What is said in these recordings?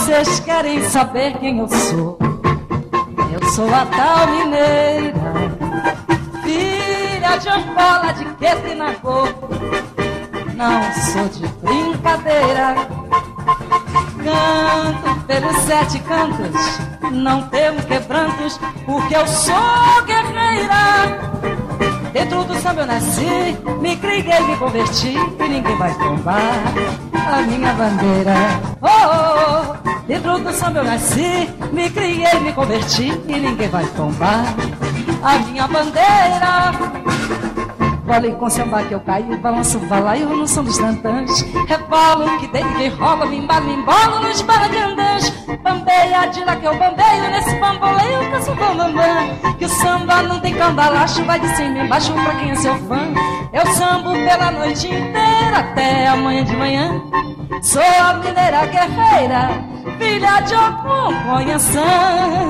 Vocês querem saber quem eu sou? Eu sou a tal mineira, filha de Angola, de Quetinacô. Não sou de brincadeira, canto pelos sete cantos, não temo quebrantos, porque eu sou guerreira. Dentro do samba eu nasci, me criguei, me converti, e ninguém vai tombar a minha bandeira. Oh, oh, oh. Dentro do samba eu nasci, me criei, me converti, e ninguém vai tombar a minha bandeira. Vale com samba que eu caio, balanço balaio no som dos tantãs. Rebolo que deito, que rola, me embalo, me embolo nos barandandãs. Bambeia, de lá que eu bambeio, nesse bamboleio eu canso bambambam. Que o samba não tem cambalacho, vai de cima embaixo pra quem é seu fã. Eu sambo pela noite inteira até amanhã de manhã. Sou a mineira guerreira, filha de Ogum, Conhaçã.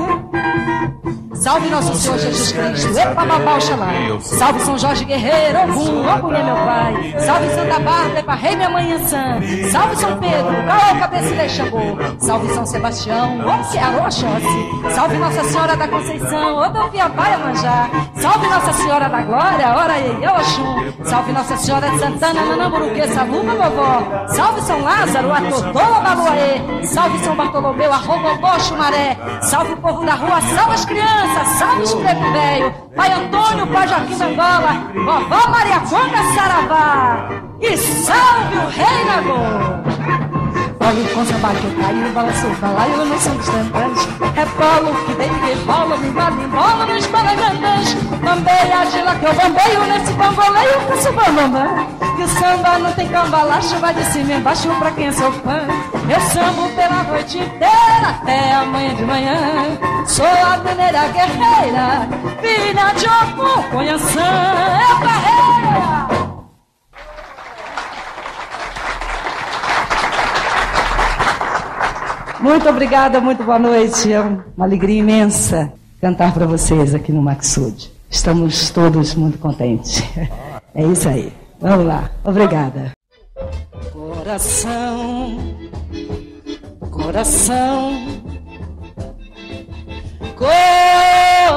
Salve nosso Senhor Jesus Cristo, epa babá, oxalá. Salve São Jorge Guerreiro, Ogum, Ogum é meu pai. Salve Santa Bárbara, epa rei minha mãe Ançã. Salve São Pedro, caô, cabeça e leixamô. Salve São Sebastião, Oxi, Aroxóssi. Salve Nossa Senhora da Conceição, Odovia Baia Manjá. Salve Nossa Senhora da Glória, ora ei, Oxum. Salve Nossa Senhora de Santana, Nanamburuque, Saluba, vovó. Salve São Lázaro, Atotô, Baluaê. Salve São Bartolomeu, Arrogobó, Chumaré. Salve o povo da rua, salve as crianças, salve os preto velho. Pai Antônio, pai Joaquim da Angola, vovó Maria Conga Saravá. E salve o rei Nagô. Olha com samba que eu caio, balanço o balaio no som dos tantãs. Rebolo que deito, que bola, me embalo, embola nos balagandãs. Bambeia, de lá que eu bambeio, nesse bamboleio eu faço bambambam. Que o samba não tem cambalacho, vai de cima embaixo pra quem é seu fã. Eu sambo pela noite inteira até amanhã de manhã. Sou a mineira guerreira, filha de Ogum, Conhaçã. É barreira! Muito obrigada, muito boa noite. É uma alegria imensa cantar para vocês aqui no Maxud. Estamos todos muito contentes. É isso aí. Vamos lá. Obrigada. Coração, coração, coração,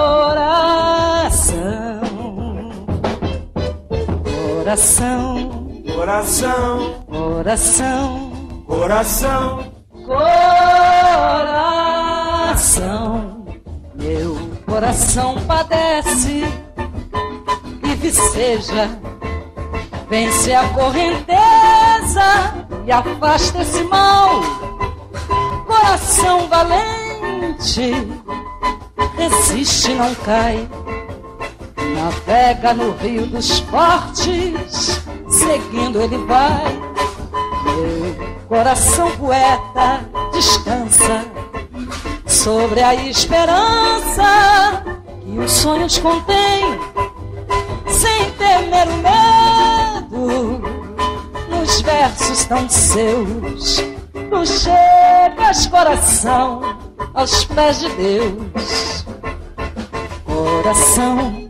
coração, coração, coração, coração. Coração, meu coração padece e viceja, vence a correnteza e afasta esse mal. Coração valente, resiste, não cai, navega no rio dos fortes, seguindo ele vai. Meu coração poeta descansa sobre a esperança que os sonhos contêm, sem temer o medo nos versos tão seus. Tu chegas, coração, aos pés de Deus. Coração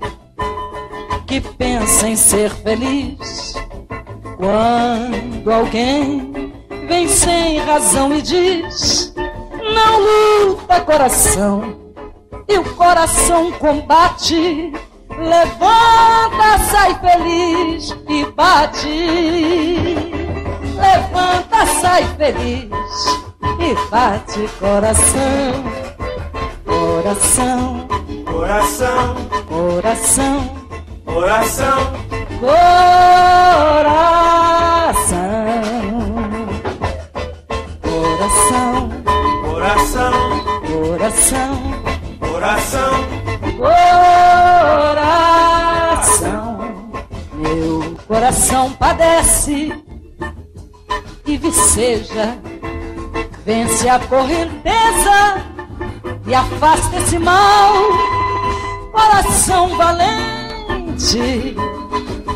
que pensa em ser feliz quando alguém vem sem razão e diz: não luta, coração, e o coração combate, levanta, sai feliz e bate. Levanta, sai feliz e bate, coração, coração, coração, coração, coração, coração, coração, coração, coração, coração. Meu coração padece e viceja, vence a correnteza e afasta esse mal. Coração valente,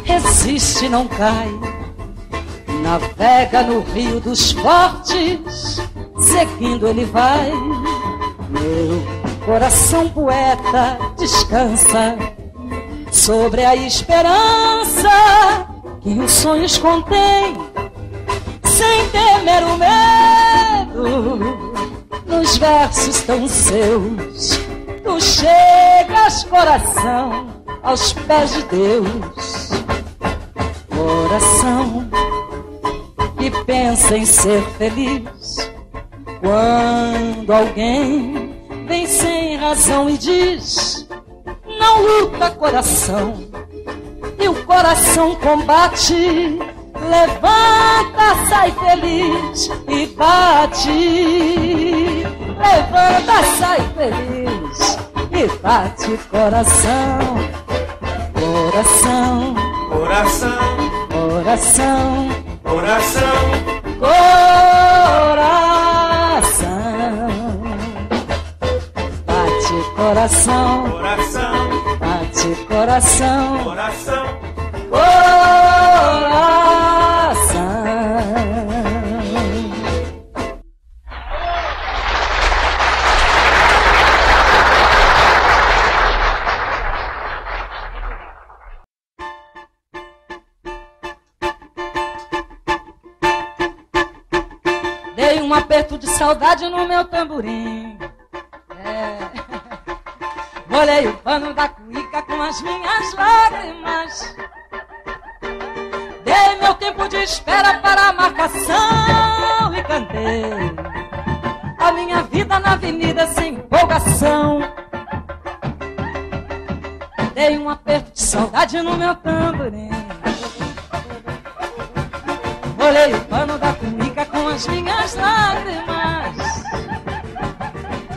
resiste, não cai, navega no rio dos fortes, seguindo ele vai. Meu coração poeta descansa sobre a esperança que os sonhos contêm, sem temer o medo, nos versos tão seus, tu chegas, coração, aos pés de Deus. Coração que pensa em ser feliz, quando alguém vem sem razão e diz, não luta, coração, e o coração combate. Levanta, sai feliz e bate. Levanta, sai feliz e bate, coração, coração, coração, coração, coração, coração. Bate, coração, coração, bate, coração, coração, coração. Aperto de saudade no meu tamborim, molhei o pano da cuíca com as minhas lágrimas, dei meu tempo de espera para a marcação e cantei a minha vida na avenida sem empolgação. Dei um aperto de saudade no meu tamborim, molhei o pano da cuíca com as minhas lágrimas,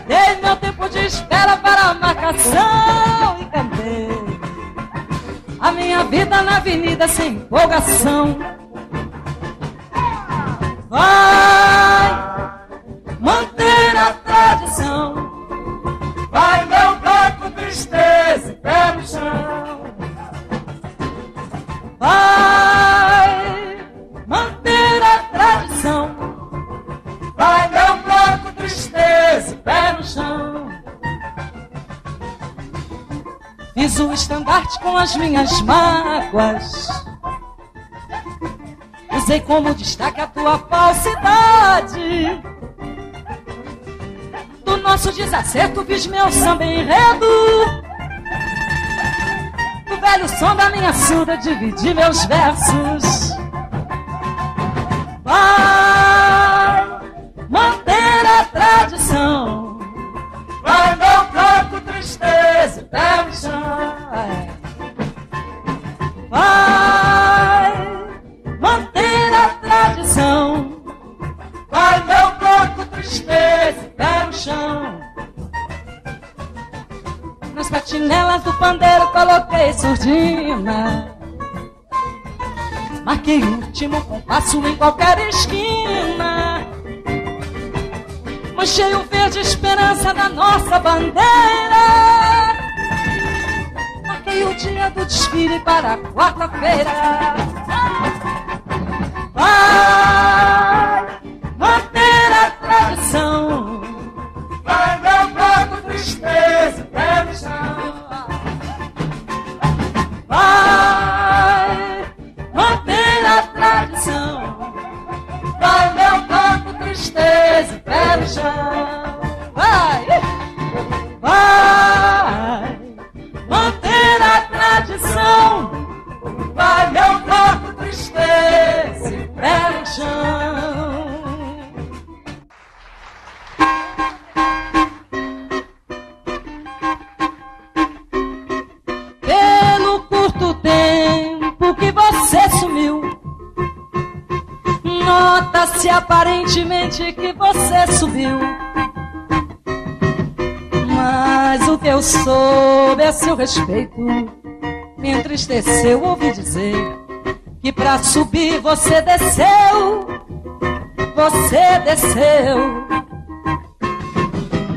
dei meu tempo de espera para a marcação e cantei a minha vida na avenida sem empolgação. Vai manter a tradição, vai não dar com tristeza e pé no chão. Vai manter a tradição, vai não dar com tristeza e pé no chão. Fiz o estandarte com as minhas mágoas, usei como destaque a tua falsidade, do nosso desacerto fiz meu samba enredo, do velho som da minha surda dividi meus versos. Vai manter a tradição, vai não canto tristeza e pé no chão. Vai manter a tradição, vai meu corpo tristeza e pé no chão. Nas patinelas do pandeiro coloquei surdina, marquei o último compasso em qualquer esquina, manchei o verde esperança da nossa bandeira, marquei o dia do desfile para a quarta-feira. Vai manter a tradição, vai não dar tristeza e pé no chão. Vai manter a tradição, vai não dar tristeza e pé no chão. Vai, vai. aparentemente que você subiu, mas o que eu soube a seu respeito me entristeceu ouvir dizer que pra subir você desceu, você desceu.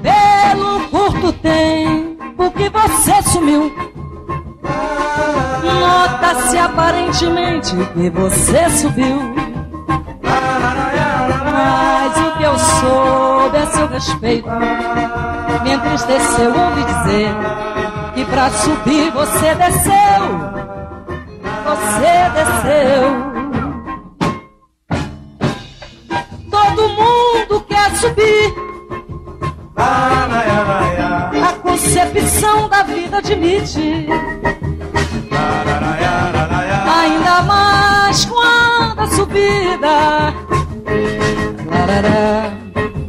Pelo curto tempo que você sumiu, nota-se aparentemente que você subiu, mas o que eu soube a seu respeito me entristeceu ouvir dizer que pra subir você desceu, você desceu. Todo mundo quer subir. A concepção da vida admite, ainda mais quando a subida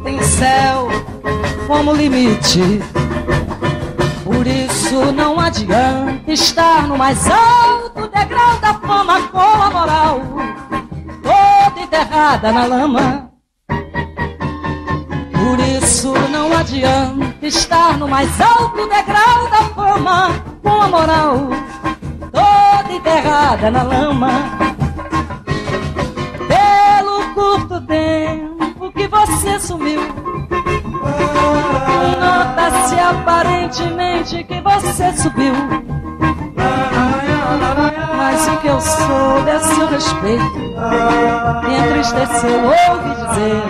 tem céu como limite. Por isso não adianta estar no mais alto degrau da fama com a moral toda enterrada na lama. Por isso não adianta estar no mais alto degrau da fama com a moral toda enterrada na lama. Pelo curto tempo que você sumiu, nota-se aparentemente que você subiu, mas o que eu soube a seu respeito me entristeceu ouvir dizer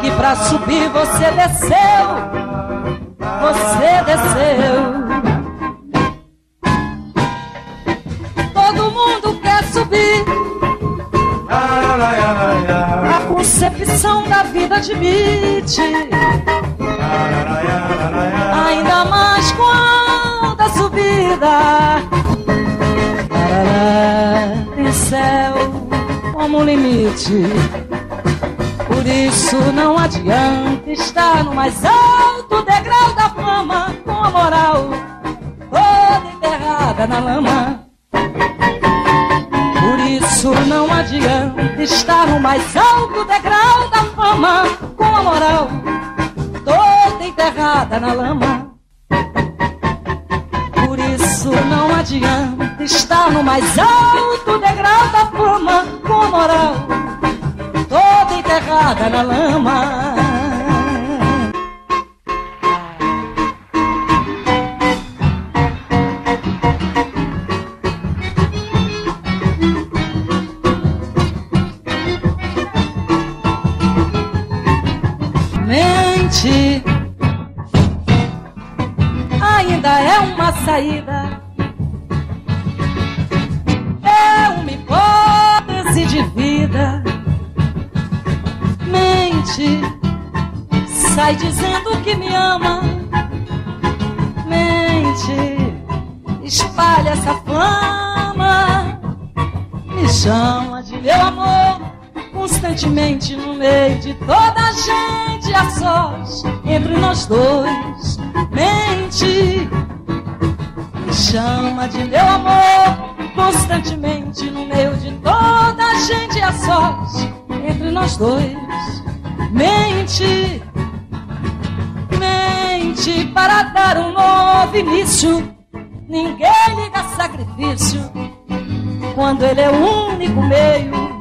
que pra subir você desceu, você desceu. Todo mundo quer subir. A concepção da vida admite, ainda mais quando a subida tem céu como limite. Por isso não adianta estar no mais alto degrau da fama com a moral toda enterrada na lama. Por isso não adianta estar no mais alto degrau da fama com a moral toda enterrada na lama. Por isso não adianta estar no mais alto degrau da fama com a moral toda enterrada na lama. Mente ainda é uma saída, é uma hipótese de vida. Mente, sai dizendo que me ama. Mente, espalha essa fama, me chama de meu amor constantemente no meio de toda a gente, a sós entre nós dois. Mente, me chama de meu amor constantemente no meio de toda a gente, a sós entre nós dois. Mente, mente para dar um novo início. Ninguém liga sacrifício quando ele é o único meio.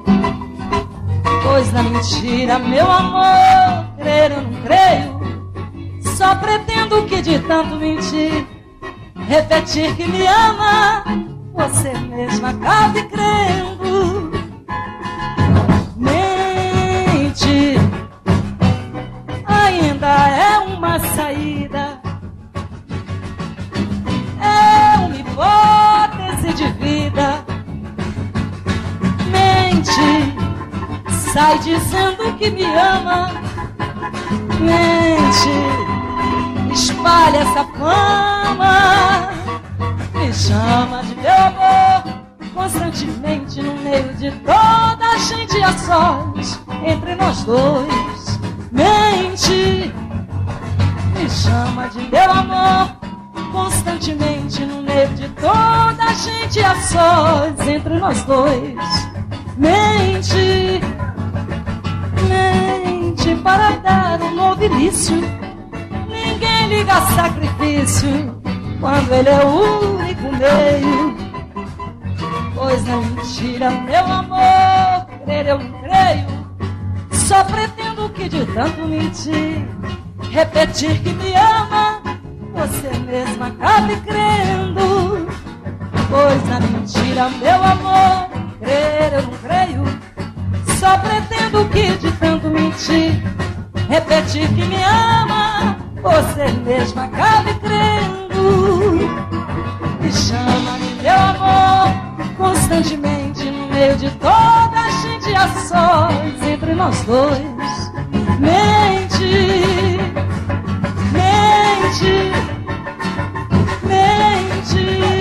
Pois na mentira, meu amor, crer eu não creio. Só pretendo que de tanto mentir, repetir que me ama, você mesma acabe crendo. Mente, ainda é uma saída, é uma hipótese de vida. Mente, sai dizendo que me ama. Mente, espalha essa fama, me chama de meu amor constantemente no meio de toda a gente, a sós entre nós dois. Mente, me chama de meu amor constantemente no meio de toda a gente, a sós entre nós dois. Mente, simplesmente para dar um novo início. Ninguém liga a sacrifício quando ele é o único meio. Pois não tira meu amor, crer eu não creio. Só pretendo que de tanto mentir, repetir que me ama, você mesma acabe crendo. Pois na mentira, meu amor, crer eu não creio. Só pretendo que de tanto mentir, repetir que me ama, você mesma acabe crendo. Me chama-me, meu amor, constantemente no meio de toda a gente a sós entre nós dois. Mente, mente, mente.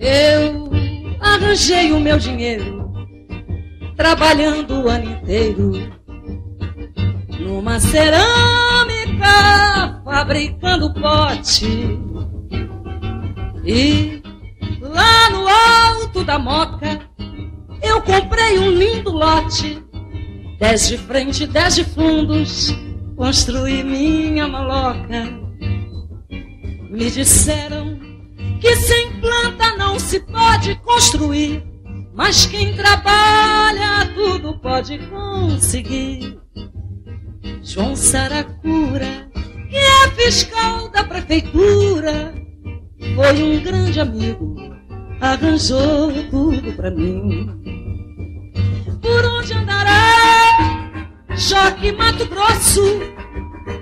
Eu arranjei o meu dinheiro trabalhando o ano inteiro numa cerâmica, fabricando pote. E lá no alto da Moca eu comprei um lindo lote, 10 de frente, 10 de fundos, construí minha maloca. Me disseram que sem planta não se pode construir, mas quem trabalha tudo pode conseguir. João Saracura, que é fiscal da prefeitura, foi um grande amigo, arranjou tudo pra mim. Por onde andará Joque Mato Grosso,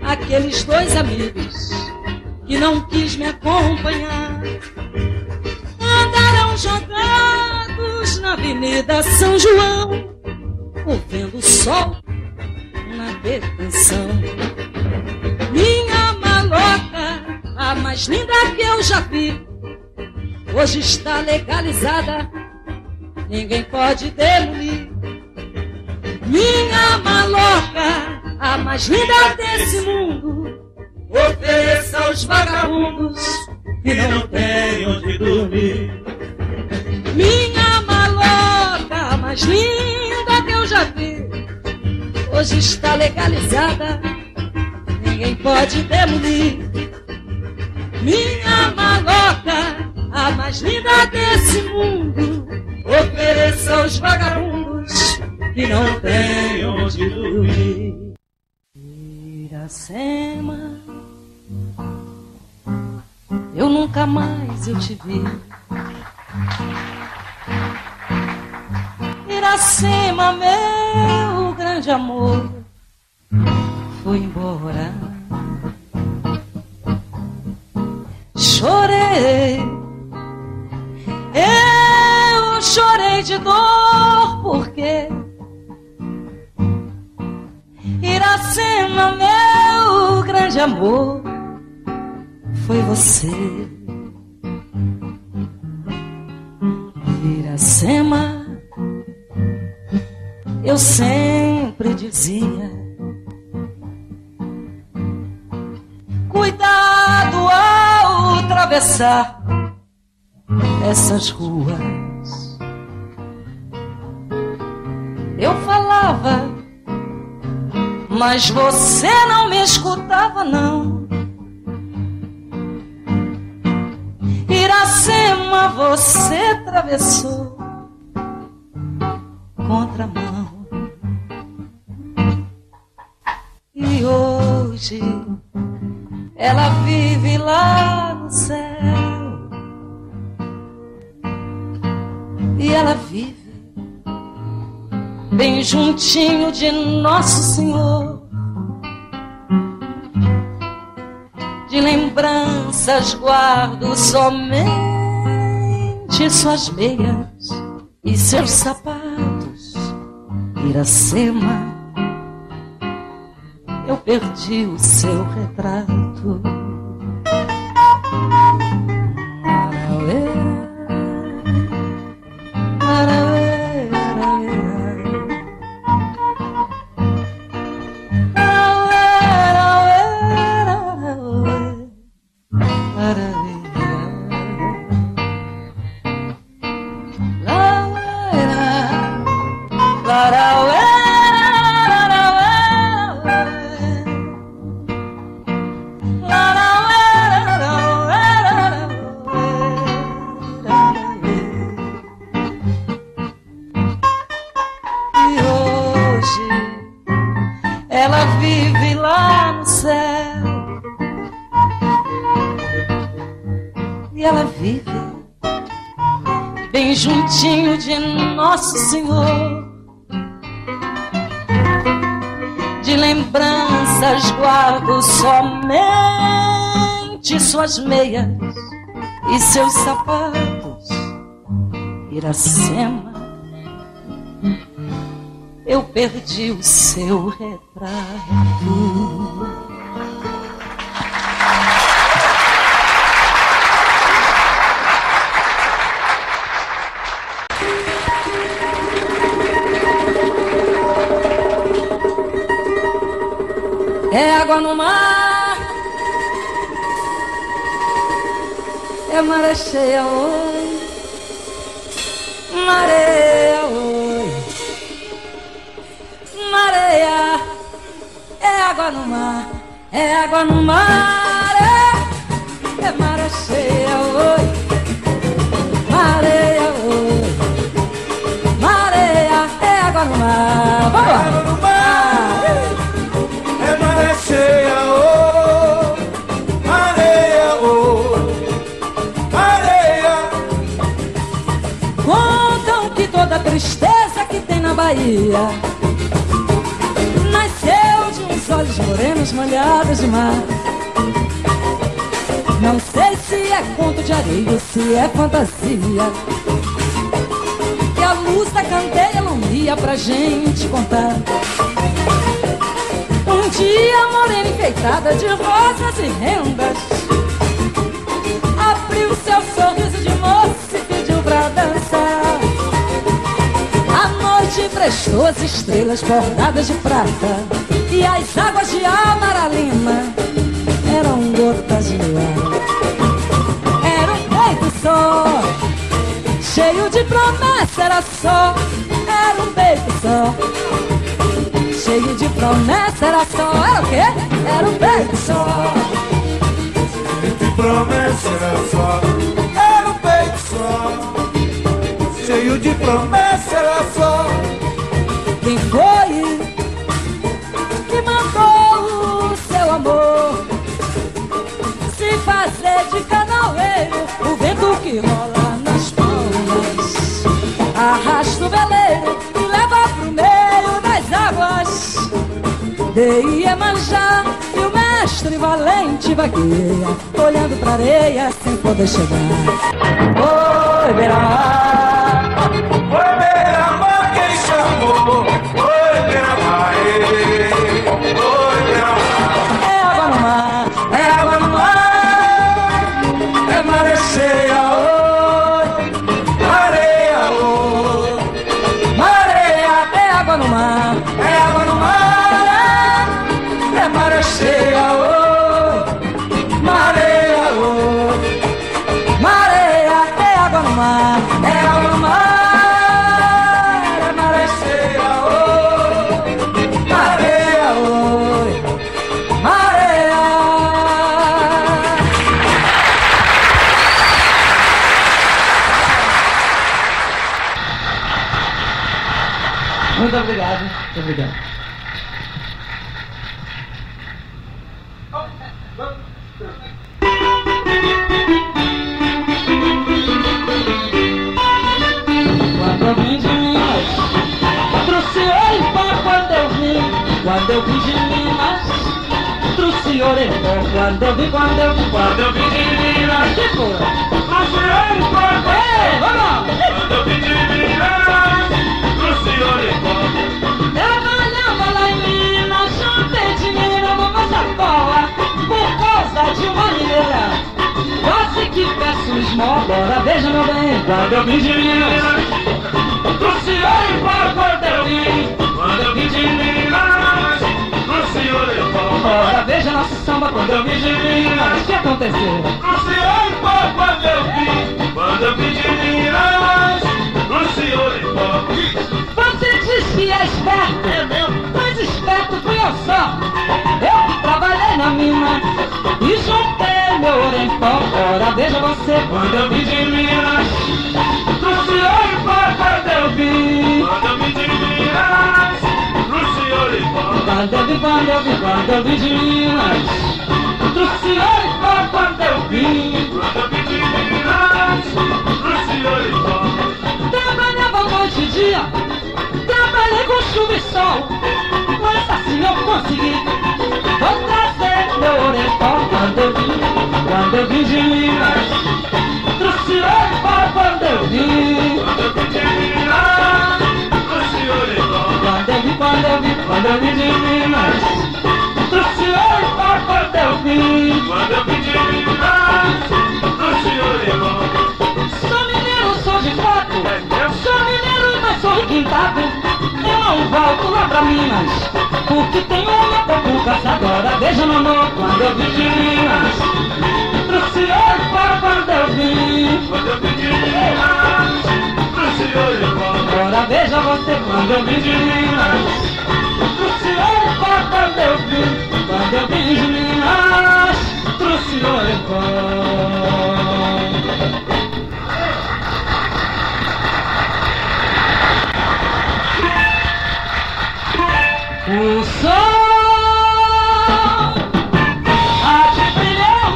aqueles dois amigos que não quis me acompanhar, andarão jogados na Avenida São João, ouvindo o sol na detenção. Minha maloca, a mais linda que eu já vi, hoje está legalizada, ninguém pode demolir. Minha maloca, a mais linda desse mundo, ofereça aos vagabundos que não tem onde dormir. Minha maloca, a mais linda que eu já vi, hoje está legalizada, ninguém pode demolir. Minha maloca, a mais linda desse mundo, ofereça aos vagabundos que não tem onde dormir. Iracema, eu nunca mais eu te vi. Iracema, meu grande amor, foi embora. Chorei, eu chorei de dor, porque Iracema, meu grande amor, foi você. Iracema, eu sempre dizia, cuidado ao atravessar essas ruas. Eu falava, mas você não me escutava não. Iracema, você atravessou contra a mão. E hoje ela vive lá no céu, e ela vive bem juntinho de Nosso Senhor, de lembranças guardo somente suas meias e seus sapatos. Iracema, eu perdi o seu retrato. Arauê, arauê, arauê, bem juntinho de Nosso Senhor. De lembranças guardo somente suas meias e seus sapatos, Iracema. Eu perdi o seu retrato. É água no mar, é maré cheia, oi, maré, oi, maréia. É água no mar, é água no mar, é maré cheia, oi, maréia, oi, maréia. É água no mar, vamos lá. Tristeza que tem na Bahia nasceu de uns olhos morenos molhados de mar. Não sei se é conto de areia ou se é fantasia que a luz da candeia não ia pra gente contar. Um dia a morena enfeitada de rosas e rendas abriu seu sorriso de moça e pediu pra dançar. Prestou as estrelas bordadas de prata e as águas de Amaralina eram gotas de ar. Era um beijo só, cheio de promessa, era só. Era um beijo só, cheio de promessa, era só. Era o quê? Era um beijo só, cheio de promessa, era só. Era um beijo só, cheio de promessa, era só. Quem foi que mandou o seu amor se fazer de canoeiro? O vento que rola nas palmas arrasta o veleiro e leva pro meio das águas de Iemanjá. E o mestre valente vagueia, olhando pra areia sem poder chegar. Oi, beira-mar, oi, beira-mar, quem chamou? Muito obrigado. Muito obrigado. Quando eu vim de Minas, trouxe orelha quando eu vim. Quando eu vim de Minas, trouxe orelha. Quando eu vim, quando eu vim de Minas, que foi? Trouxe orelha quando eu vamos lá. Quando eu vim de Minas, trabalhava lá em Minas, juntei dinheiro numa sacola por causa de uma mineira. Quase que peço esmola, agora veja meu bem. Quando eu vim de Minas, trouxe ouro para quando eu vim. Quando eu vim de Minas, trouxe ouro para quando eu vim. Agora veja nosso samba quando eu vim de Minas. O que aconteceu? Trouxe ouro para quando eu vim. Quando eu vim de Minas, trouxe ouro para. Você diz que é esperto, é mesmo, mas esperto fui eu só. Eu que trabalhei na mina e juntei meu ouro em pó. Agora veja você, quando eu vim de Minas, trouxe ouro em pó quando eu vim. Quando eu vim de Minas, trouxe ouro em pó. Quando eu vim de Minas, trouxe ouro em pó quando eu vim. Quando eu vim de Minas, trouxe ouro em pó. sol. Mas assim eu consegui, vou trazer meu oriental. Quando eu vim de Minas, trouxe oriental. Quando eu vim de Minas, trouxe oriental. Quando eu vim de Minas, trouxe oriental. Sou mineiro, sou de fato, sou mineiro, mas sou requintado. Eu não volto lá pra Minas, porque tem uma pouco caçadora. Veja, mamô, quando eu vim de Minas, trouxe ouro para quando eu vim de Minas, trouxe ouro e pó. Agora veja você, quando eu vim de Minas, trouxe ouro para quando eu vim de Minas, trouxe ouro e pó. O sol há de brilhar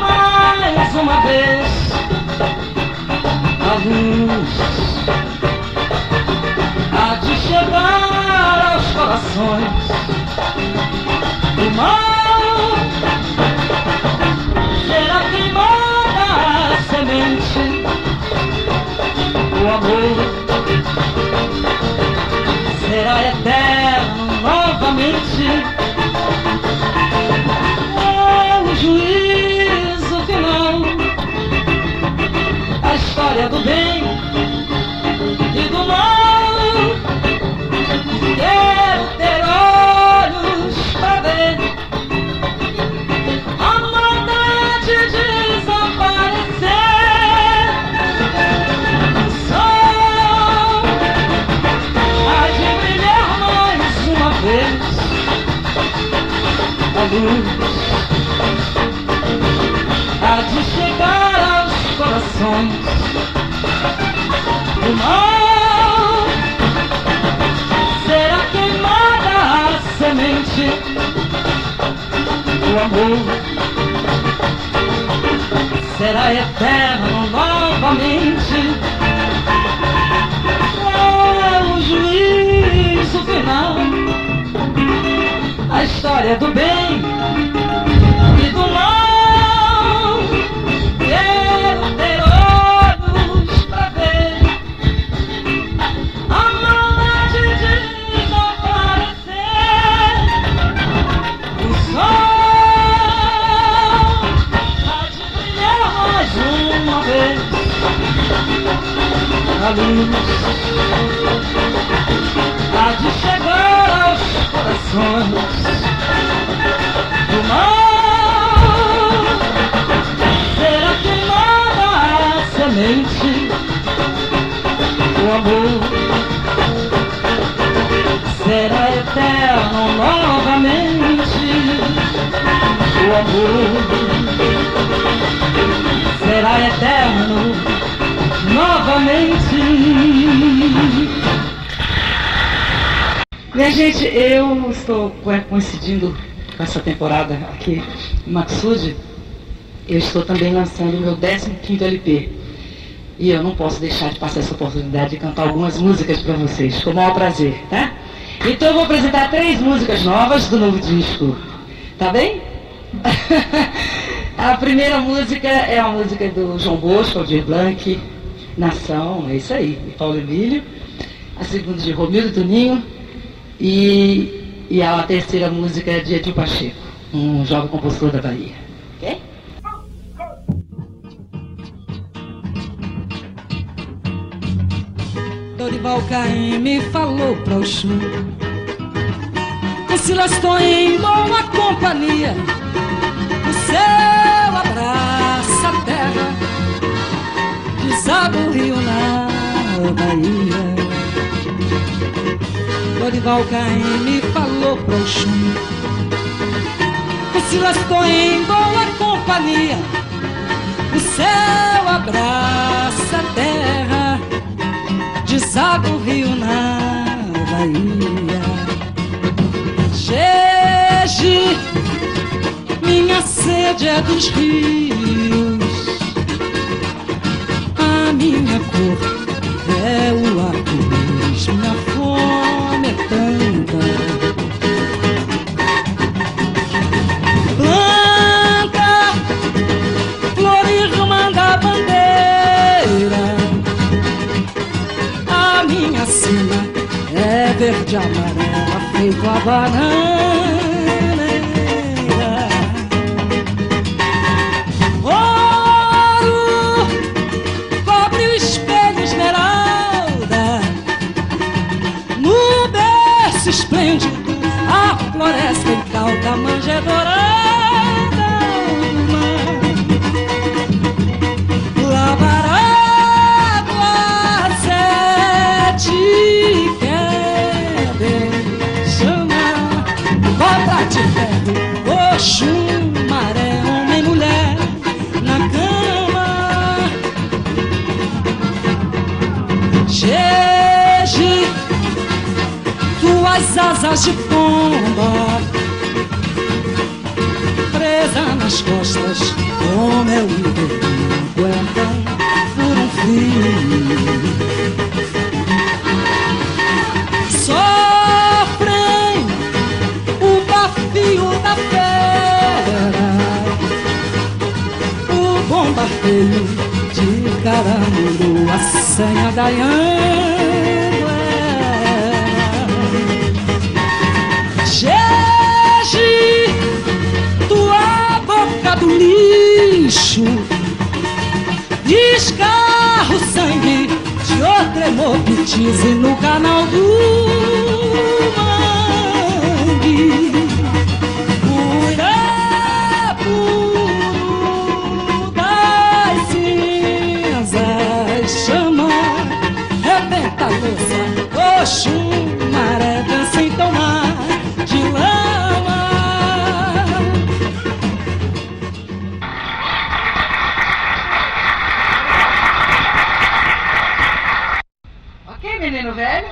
mais uma vez. A luz há de chegar aos corações. O mal será queimada a semente. O amor será eterno novamente. É o juízo final, a história do bem e do mal. Quero ter olhos pra ver a maldade desaparecer. O sol há de brilhar mais uma vez. A luz há de chegar aos corações. O mal será queimada a semente. O amor será eterno novamente. É o juízo final, a história do bem e do mal. Quero ter olhos pra ver a maldade desaparecer. O sol há de brilhar mais uma vez. A luz há de chegar aos corações. O mal será queimada a semente. O amor será eterno novamente. O amor será eterno novamente. Minha gente, eu estou coincidindo com essa temporada aqui em Matsude. Eu estou também lançando o meu 15º LP. E eu não posso deixar de passar essa oportunidade de cantar algumas músicas para vocês, com o maior prazer, tá? Então eu vou apresentar 3 músicas novas do novo disco, tá bem? A primeira música é a música do João Bosco, Aldir Blanc, Nação, é isso aí, e Paulo Emílio. A segunda de Romildo Tuninho. E a terceira música é de Edil Pacheco, um jovem compositor da Bahia. Okay? Dorival Caymmi falou pra Oxum: Priscila, estou em boa companhia. O céu abraça a terra, desaba o rio na Bahia. Dorival Caymmi falou pra Oxum: Priscila, estou em boa companhia. O céu abraça a terra, desaba o rio na Bahia. Jeje, minha sede é dos rios, a minha cor é o arco-íris, minha fome é tanta. minha cena é verde amarela, feito a bananeira. Ouro cobre o espelho, esmeralda, no berço esplêndido a floresta encalda a manjedoura. Chumaré, homem, mulher, na cama. Jeje, tuas asas de pomba, presa nas costas, como eu me não aguenta por um frio. Sofrem o bafio da pele, bombardeio de caramuru, a senha da Anguera. Jeje, tua boca do lixo, escarra o sangue de outra hemoptise no canal do mangue. Chumaré, dança em tomar de lama. Ok, menino velho.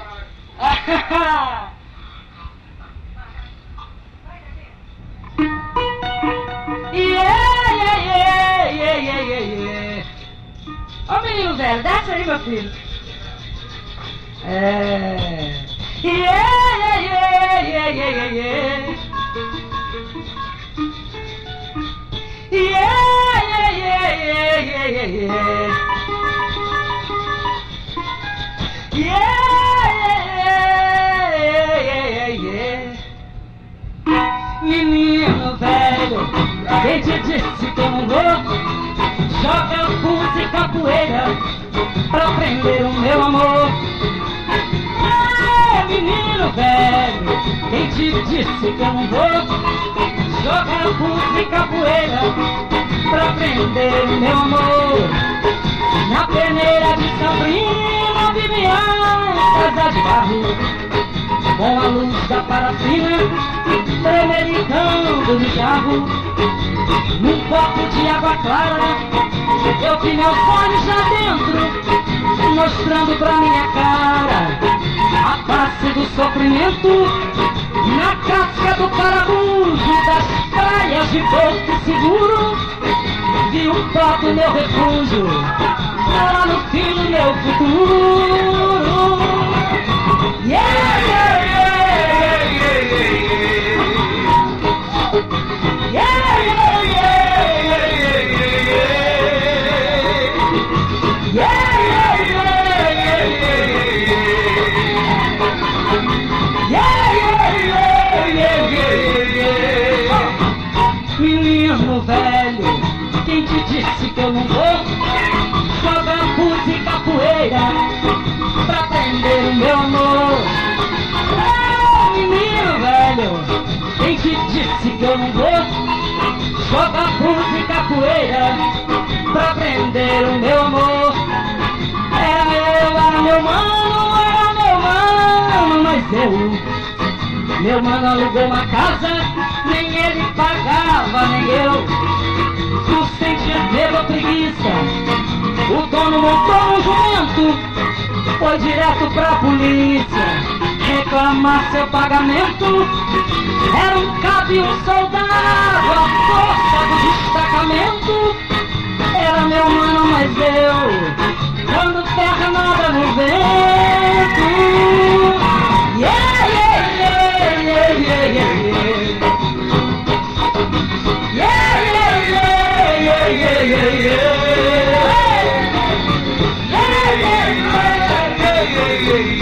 Yeah, yeah, yeah, yeah, yeah, yeah. Ó, oh, menino velho, dança aí, meu filho. É. Yeah, yeah, yeah, yeah, yeah, yeah, yeah. Yeah, yeah, yeah, yeah, yeah, yeah, yeah. Yeah, yeah, yeah, yeah, yeah. Menino velho, quem te disse que um louco joga fundo e capoeira pra prender o meu amor? Menino velho, quem te disse que eu não vou jogar fundo e capoeira pra prender o meu amor? Na peneira de São Brino vi minha casa de barro, com a luz da parafina tremelicando no jarro. Num copo de água clara eu vi meus olhos lá dentro, mostrando pra minha cara a face do sofrimento. Na casca do parafuso das praias de Porto Seguro vi um pó do meu refúgio, lá no fim do meu futuro. Yeah, yeah, yeah, yeah, yeah, yeah. Yeah, yeah, yeah, yeah, yeah, yeah, yeah. Velho, quem te disse que eu não vou jogar música capoeira pra prender o meu amor? É, menino velho, quem te disse que eu não vou jogar música capoeira pra prender o meu amor? Era meu mano, mas eu, meu mano alugou uma casa, nem ele pagava, nem eu. Tu sentia medo ou preguiça, o dono montou um jumento, foi direto pra polícia reclamar seu pagamento. Era um cabo e um soldado, a força do destacamento. Era meu mano, mas eu, quando terra nada no vento. Yeah, yeah, yeah, yeah, yeah, yeah, yeah. Yeah, yeah, yeah, yeah, yeah, yeah, yeah, yeah, yeah.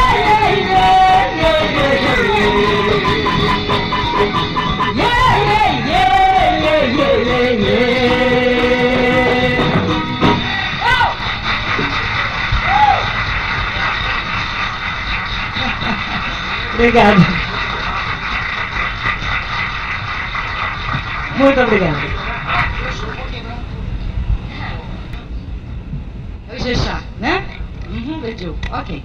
Obrigado. Muito obrigado. Oxexá, né? Uhum, Edil. Ok.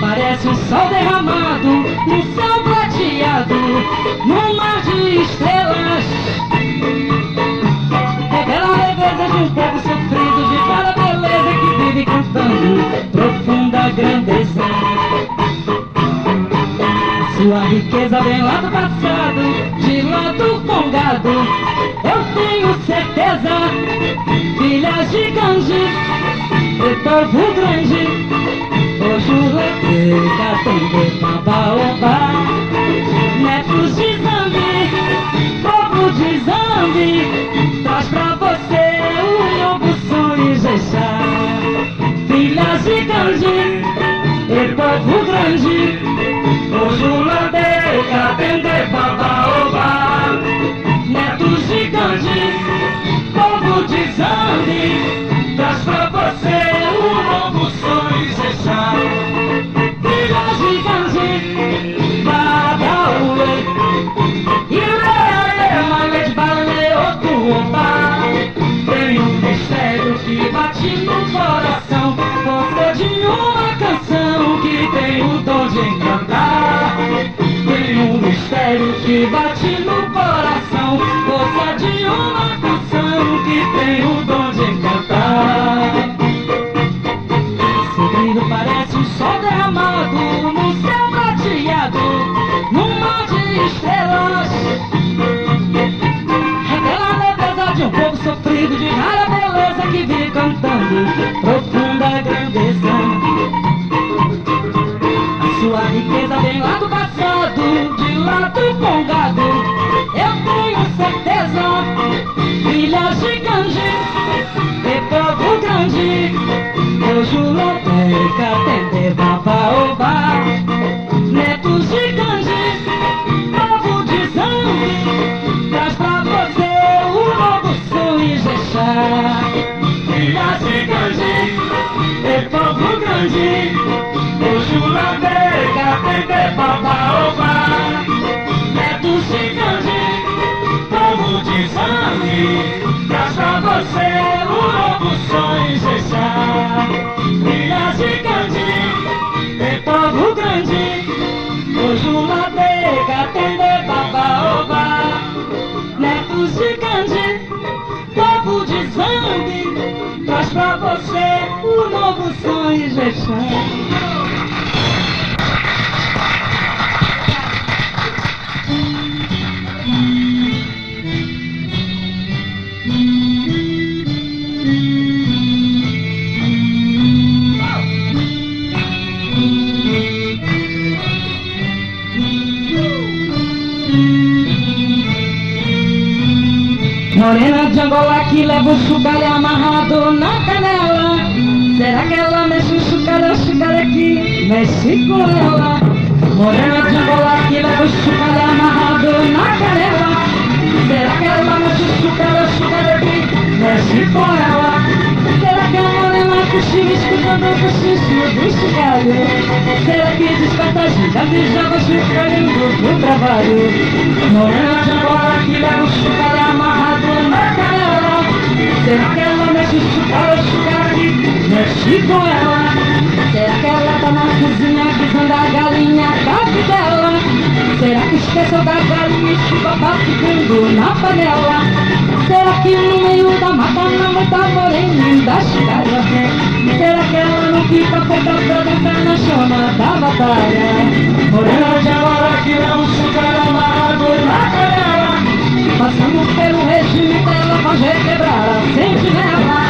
Parece um sol derramado, um céu prateado, num mar de estrelas. Revela a leveza de um povo sofrido, de cada beleza que vive cantando profunda grandeza. Sua riqueza vem lá do passado, de lá do Congado. Eu tenho certeza, filhas de Ganges, do povo grande. Jureteca, Tendema, Baobá, netos de Zambi, povo de Zambi, traz pra você o novo Suijexá. Filhas de Ganji, e povo grande, Jureteca, Tendema, Baobá, netos de Ganji, povo de Zambi, traz pra você o novo Suijexá. Que bate no coração, força de uma canção que tem o dom de encantar. Seu brilho parece um sol derramado, no céu prateado, num mar de estrelas. Revela a leveza de um povo sofrido, de rara beleza que vive cantando profunda grandeza. A sua riqueza vem lá do passado, lá do Congado, eu tenho certeza, filhas de Ganji, de povo grande, eu juroteca, Tendeba, Baobá, netos de Ganji, povo de Zambi, traz pra você o novo Suijexá. Filhas de Ganji, de povo grande, eu juroteca, Tendeba, Baobá. Traz pra você o novo Suijexá. Filhas de Ganji, de povo grande, Ojumateca, Tendeba, Baobá, netos de Ganji, povo de Zambi, traz pra você o novo Suijexá. Morena de Angola que leva o chocalho amarrado na canela. Será que ela mexe o chocalho aqui? Mexe com ela. Morena de Angola que leva o chocalho amarrado na canela. Será que ela mexe o chocalho aqui? Mexe com ela. Será que a morena cochila escutando o cochicho do chocalho? Será que desperta a gigante e joga o chocalho no trabalho? Morena de Angola que leva o chocalho amarrado. Será que ela mexe o chocalho aqui? Mexe com ela. Será que ela tá na cozinha visando a galinha da vitela? Será que esqueceu da galinha e chupa batendo na panela? Será que no meio da mata não tá morena da chicalha? Será que ela não que pra poder perguntar na chama da batalha. Porém hoje é hora que não sugar amarrado na canela. Passando pelo regime dela, mas requebrar a sentinela.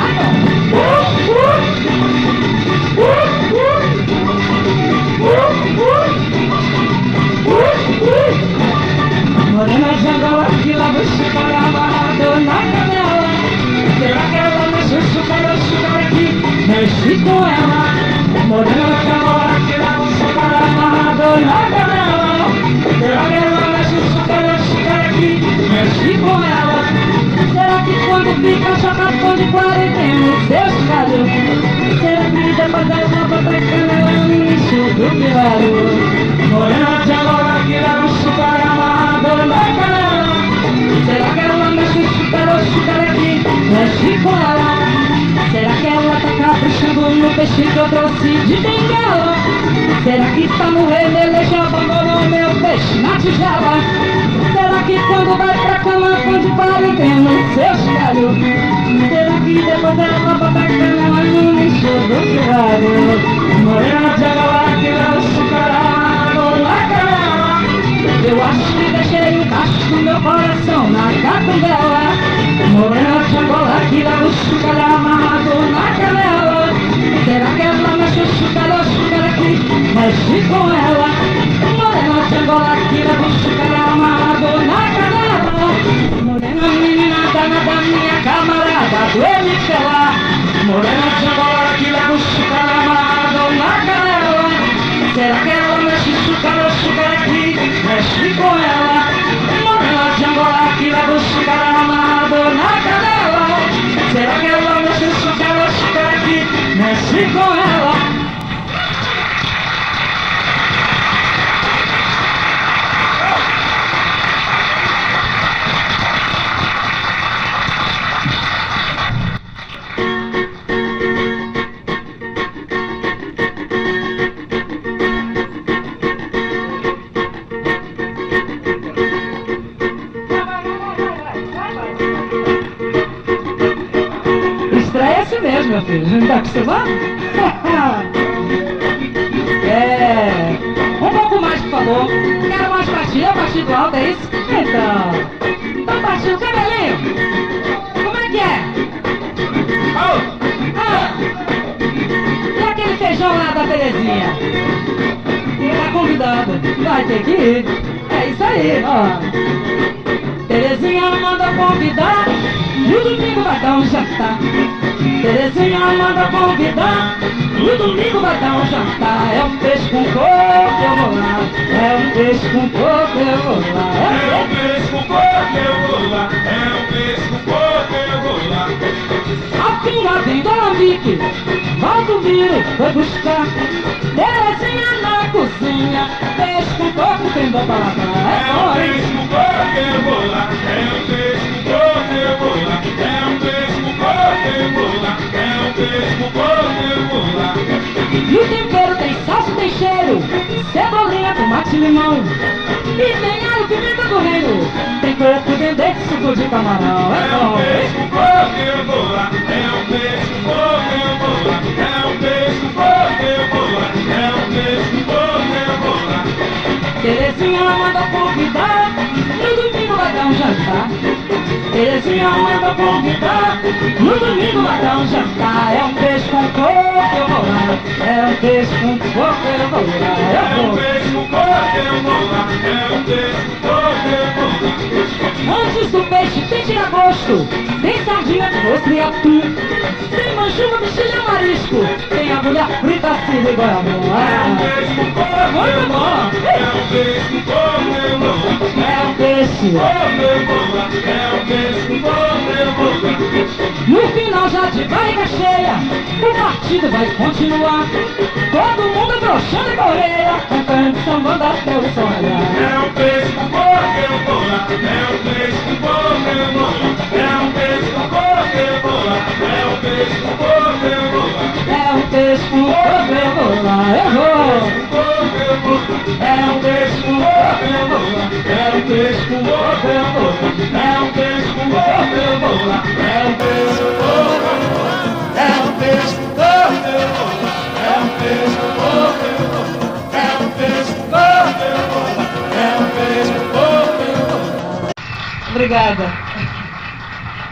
Morena de Angola que lá vou sugar amarrado na canela. Será que ela não se sugar aqui? Mexe com ela. Morena de Angola que lá vou sugar amarrado na canela. Será que ela não se sugar aqui? Mexe com ela. Será que quando fica chocado de quarentena o seu chocado? Será que depois da sopa da canela é o início do pilar? Morena de Angola que lá vou sugar amarrado na canela. Será que ela não se sugar aqui? Mexe com ela. Será que ela tá caprichando no peixe que eu trouxe de bengala? Será que tá no remelejo, abandonando meu peixe na tigela? Será que quando vai pra cama, quando para e tem no seu chicalho? Será que depois ela bota a canela no lixo do piralho? Morena de Angola que dá o sucarado na canela. Eu acho que deixei o cacho do meu coração na catumbela. Morena de Angola que dá o sucarado amarrado na canela. Será que ela mexe o sucar aqui? Mexe com ela. Morena de Angola que dá o sucarado amarrado na canela. Morena menina danada minha camarada do Emitela. Morena de Angola que dá o sucarado amarrado na canela. Será que ela mexe o sucar aqui? Mexe com ela. Morena de Angola que dá o sucarado amarrado na canela. Será que ela mexe o sucar aqui? Mexe com ela. Meu filho, não está acostumado? É, um pouco mais, por favor. Quero mais partir, partido alto, é isso? Então partiu o cabelinho. Como é que é? E aquele feijão lá da Terezinha? Quem está convidando? Vai ter que ir. É isso aí, ó. Terezinha manda convidar e o domingo vai dar um jantar. Terezinha manda convidar e o domingo vai dar um jantar. É um peixe com coco, eu vou lá. É um peixe com coco, eu vou lá. É um peixe com coco, eu vou lá. É um peixe com coco, eu vou lá. Afinal, vem Dolambique, volta o viro, vai buscar Terezinha na cozinha. Peixe com coco, tem dó pra lavar. É um peixe com coco, eu vou lá. É um peixe com coco, eu vou lá. É um peixe eu vou lá, é um peixe com coco, eu vou lá. E o tempero tem salsa, tem cheiro, cebolinha, tomate, limão. E tem alho, pimenta do reino, tem coco, dendê, suco de camarão. É um peixe com coco, eu vou lá, é um peixe com coco, eu vou lá. É um peixe com coco, eu vou lá, é um peixe com coco, eu vou lá. Terezinha manda convidar, no domingo vai dar um jantar. Terezinha manda convidar, no domingo vai dar um jantar. É um peixe com coco, eu vou lá. É um peixe com coco, eu vou lá. É um peixe com coco, eu vou lá. É um peixe com coco, eu vou lá. Antes do peixe tem tiragosto, tem sardinha, doce e atum. Tem manjuba, bexiga, marisco, tem agulha frita, siri e goiabão. É um peixe com coco, eu vou lá. É um peixe com coco, eu vou lá. É um peixe com coco, eu vou lá. É um peixe. No final já de barriga cheia, o partido vai continuar. Todo mundo broxando a orelha, cantando sambando até o sol raiar. É um peixe com coco, eu vou lá. É um peixe com coco, eu vou lá. É um peixe com coco, eu vou lá. É um peixe com coco, eu vou lá. É um peixe com coco, eu vou lá. Eu vou. É um peixe com coco, eu vou lá. É um peixe com coco, eu vou lá. É um peixe com coco, eu vou lá. É um peixe com coco, eu vou lá. É um peixe com coco, eu vou lá. obrigada.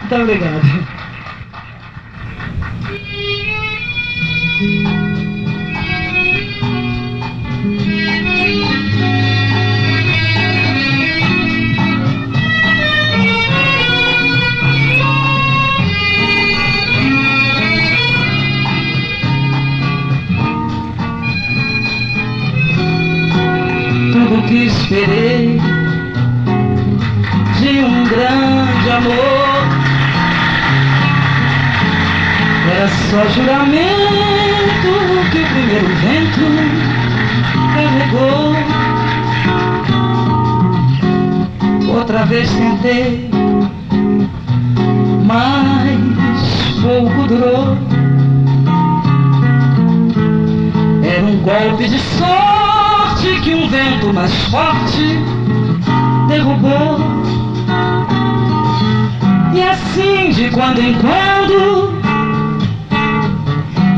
Muito obrigada. Tudo que esperei de um grande amor era só juramento que o primeiro vento carregou. Outra vez tentei, mas pouco durou. Era um golpe de sol que um vento mais forte derrubou. E assim de quando em quando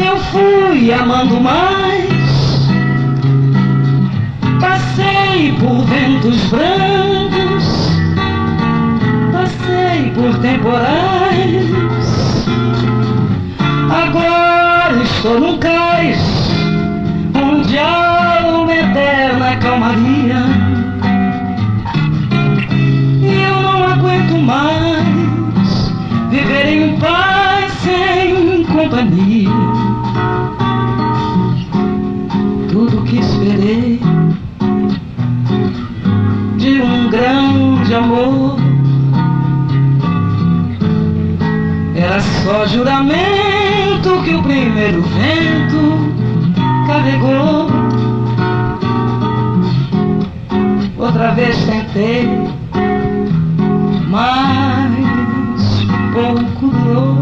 eu fui amando mais. Passei por ventos brancos, passei por temporais. Agora estou num cais onde há uma eterna calmaria, e eu não aguento mais viver em paz sem companhia. Tudo que esperei de um grande amor era só juramento que o primeiro vento carregou. Outra vez tentei, mas pouco durou.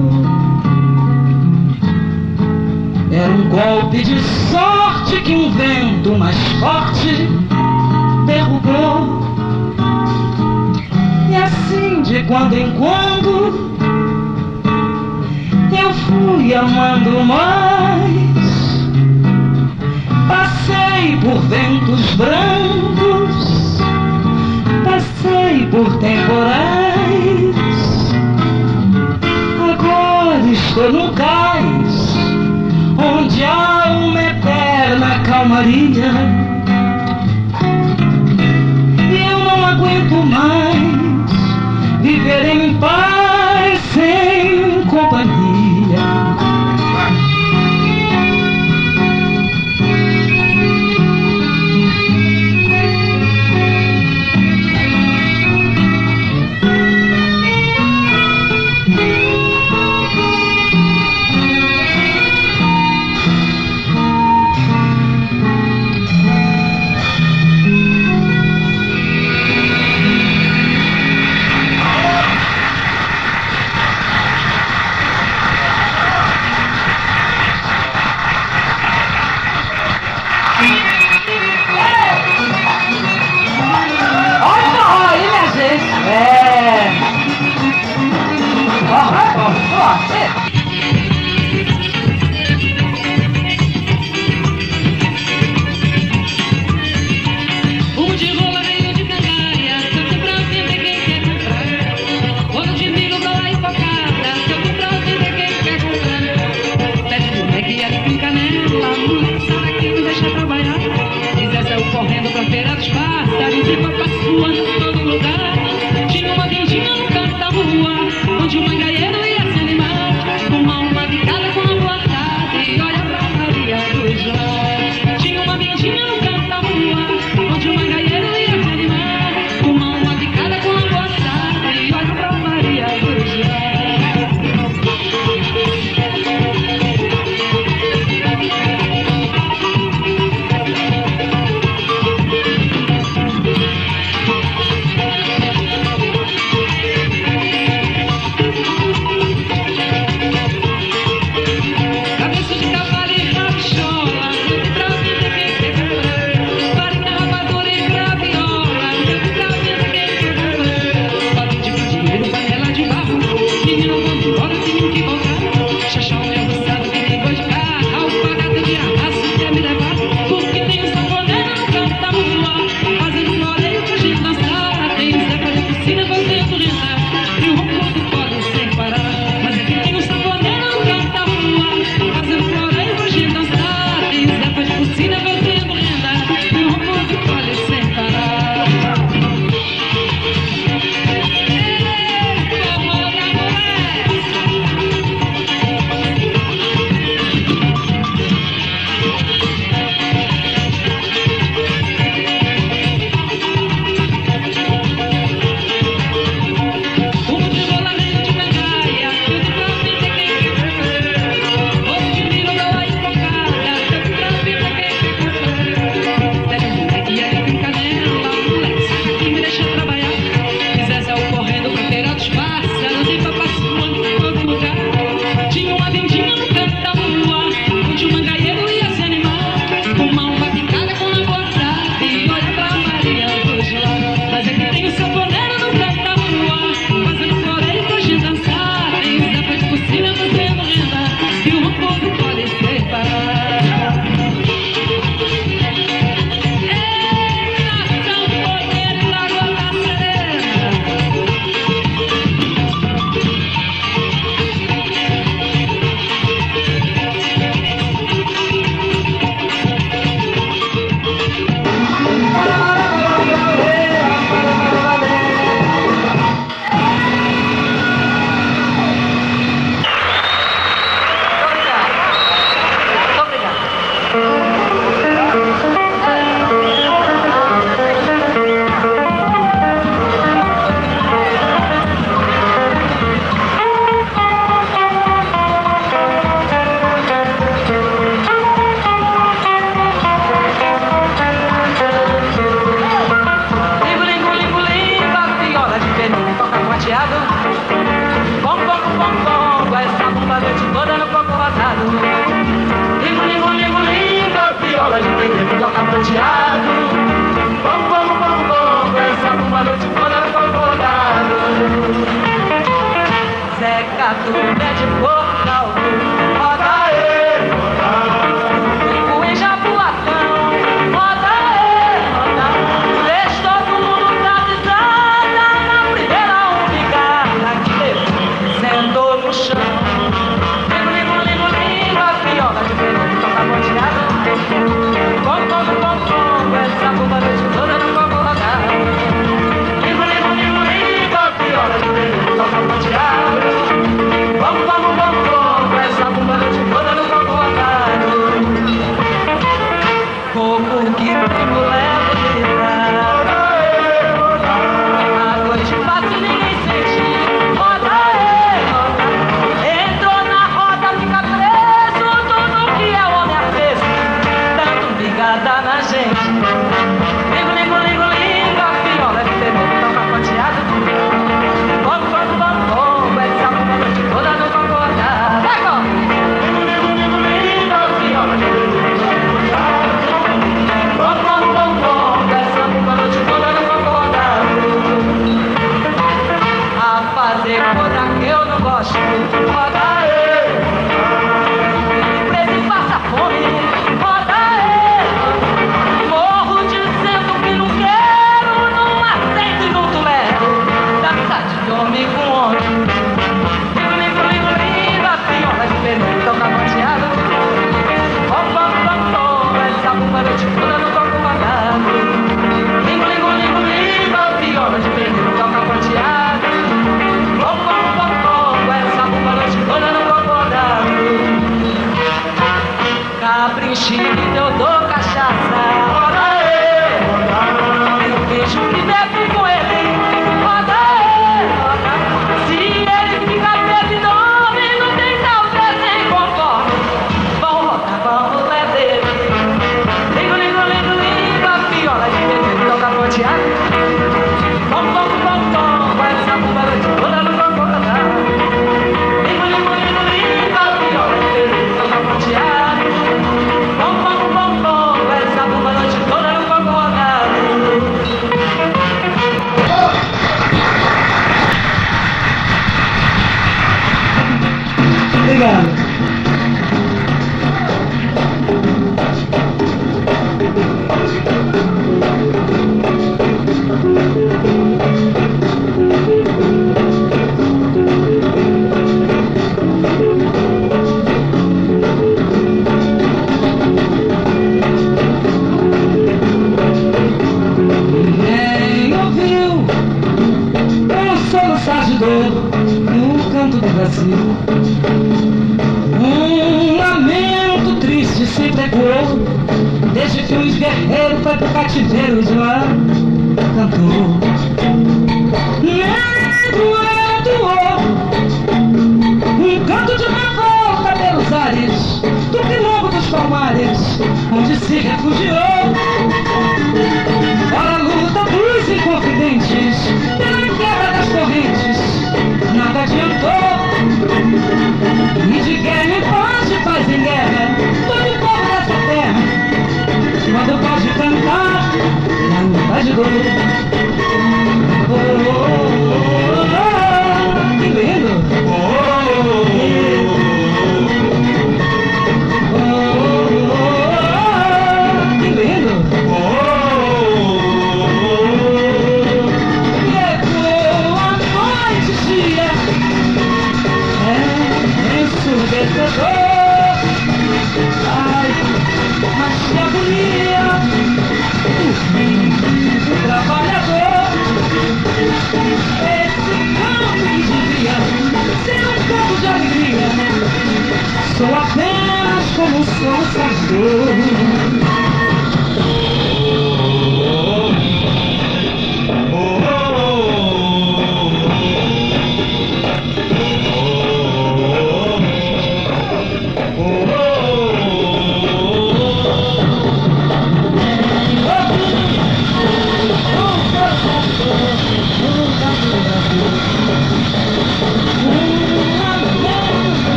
Era um golpe de sorte que um vento mais forte derrubou. E assim de quando em quando eu fui amando mais. Passei por ventos brancos, passei por temporais. Agora estou num cais onde há uma eterna calmaria, e eu não aguento mais viver em paz sem companhia. Tinha uma vendinha no canto da rua, onde uma gaia não ia se animar. toda no copo rosado. Ligo, ligo, ligo, linda viola de quem me toca prateado. Bom, bom, bom, bom, essa uma noite toda no copo rosado. Zé Gato, pé de porco caldo.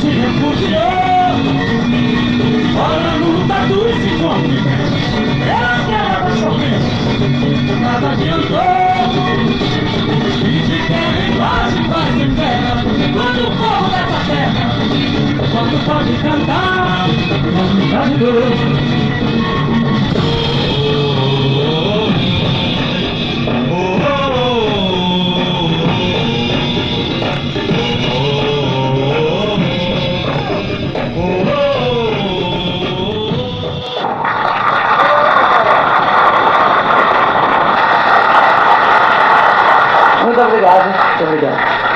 se refugiou para lutar dos incompetentes. Essa é a sofrência, nada adiantou. E de quem quase faz inferno, quando for dessa terra, quando pode cantar, quando faz dor. Muito obrigado.